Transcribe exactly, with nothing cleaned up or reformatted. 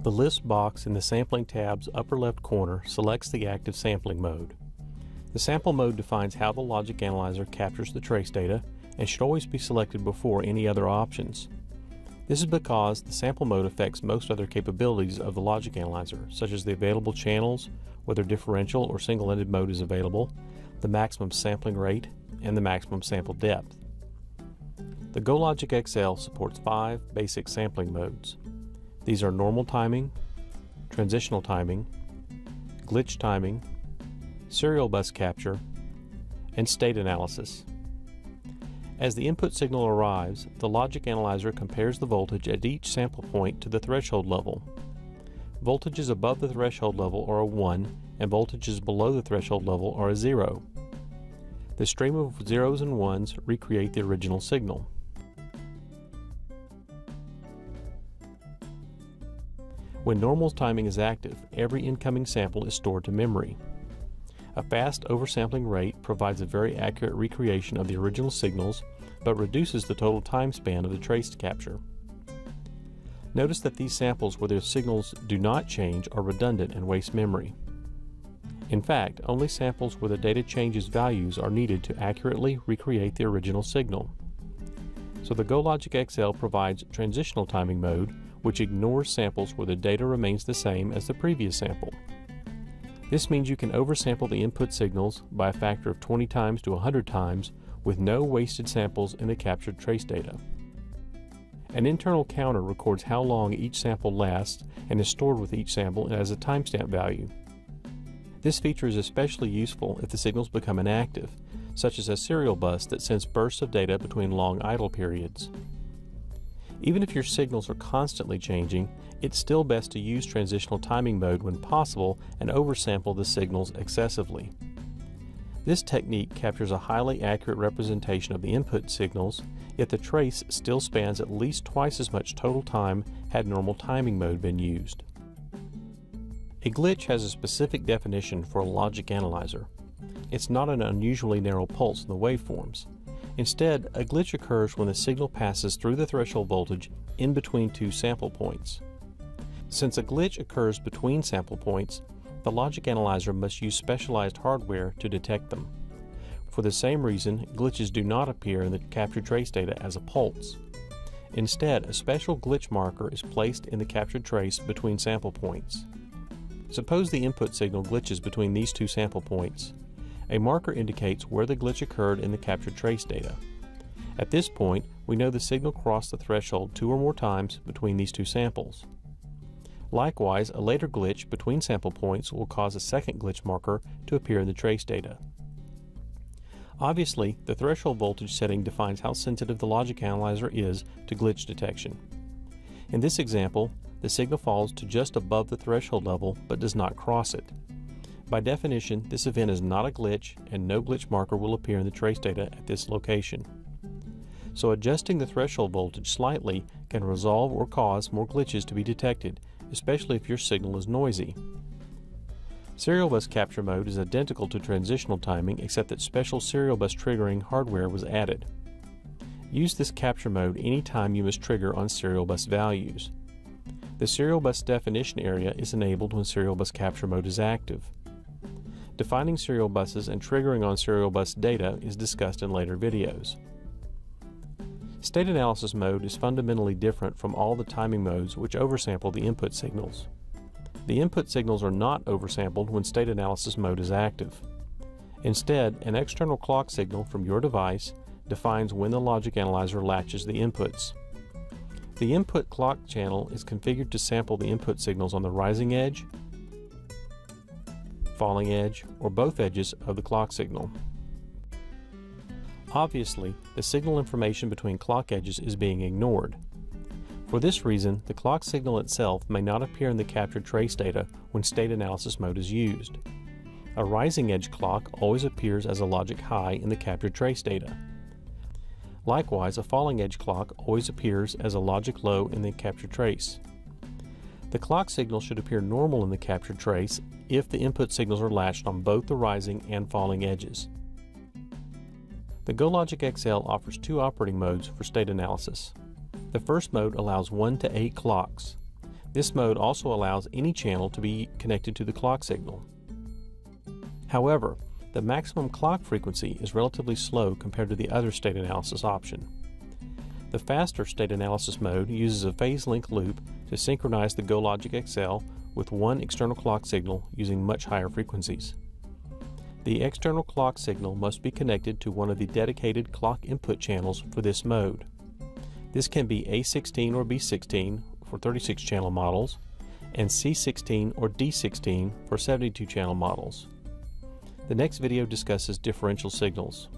The list box in the Sampling tab's upper left corner selects the active sampling mode. The sample mode defines how the logic analyzer captures the trace data and should always be selected before any other options. This is because the sample mode affects most other capabilities of the logic analyzer, such as the available channels, whether differential or single-ended mode is available, the maximum sampling rate, and the maximum sample depth. The GoLogic X L supports five basic sampling modes. These are normal timing, transitional timing, glitch timing, serial bus capture, and state analysis. As the input signal arrives, the logic analyzer compares the voltage at each sample point to the threshold level. Voltages above the threshold level are a one, and voltages below the threshold level are a zero. The stream of zeros and ones recreate the original signal. When normal timing is active, every incoming sample is stored to memory. A fast oversampling rate provides a very accurate recreation of the original signals, but reduces the total time span of the trace capture. Notice that these samples where the signals do not change are redundant and waste memory. In fact, only samples where the data changes values are needed to accurately recreate the original signal. So the GoLogic X L provides transitional timing mode, which ignores samples where the data remains the same as the previous sample. This means you can oversample the input signals by a factor of twenty times to one hundred times with no wasted samples in the captured trace data. An internal counter records how long each sample lasts and is stored with each sample as a timestamp value. This feature is especially useful if the signals become inactive, such as a serial bus that sends bursts of data between long idle periods. Even if your signals are constantly changing, it's still best to use transitional timing mode when possible and oversample the signals excessively. This technique captures a highly accurate representation of the input signals, yet the trace still spans at least twice as much total time had normal timing mode been used. A glitch has a specific definition for a logic analyzer. It's not an unusually narrow pulse in the waveforms. Instead, a glitch occurs when the signal passes through the threshold voltage in between two sample points. Since a glitch occurs between sample points, the logic analyzer must use specialized hardware to detect them. For the same reason, glitches do not appear in the captured trace data as a pulse. Instead, a special glitch marker is placed in the captured trace between sample points. Suppose the input signal glitches between these two sample points. A marker indicates where the glitch occurred in the captured trace data. At this point, we know the signal crossed the threshold two or more times between these two samples. Likewise, a later glitch between sample points will cause a second glitch marker to appear in the trace data. Obviously, the threshold voltage setting defines how sensitive the logic analyzer is to glitch detection. In this example, the signal falls to just above the threshold level but does not cross it. By definition, this event is not a glitch, and no glitch marker will appear in the trace data at this location. So adjusting the threshold voltage slightly can resolve or cause more glitches to be detected, especially if your signal is noisy. Serial bus capture mode is identical to transitional timing, except that special serial bus triggering hardware was added. Use this capture mode anytime you must trigger on serial bus values. The serial bus definition area is enabled when serial bus capture mode is active. Defining serial buses and triggering on serial bus data is discussed in later videos. State analysis mode is fundamentally different from all the timing modes which oversample the input signals. The input signals are not oversampled when state analysis mode is active. Instead, an external clock signal from your device defines when the logic analyzer latches the inputs. The input clock channel is configured to sample the input signals on the rising edge, falling edge, or both edges of the clock signal. Obviously, the signal information between clock edges is being ignored. For this reason, the clock signal itself may not appear in the captured trace data when state analysis mode is used. A rising edge clock always appears as a logic high in the captured trace data. Likewise, a falling edge clock always appears as a logic low in the captured trace. The clock signal should appear normal in the captured trace if the input signals are latched on both the rising and falling edges. The GoLogic X L offers two operating modes for state analysis. The first mode allows one to eight clocks. This mode also allows any channel to be connected to the clock signal. However, the maximum clock frequency is relatively slow compared to the other state analysis option. The faster state analysis mode uses a phase length loop to synchronize the GoLogic X L with one external clock signal using much higher frequencies. The external clock signal must be connected to one of the dedicated clock input channels for this mode. This can be A sixteen or B sixteen for thirty-six channel models, and C sixteen or D sixteen for seventy-two channel models. The next video discusses differential signals.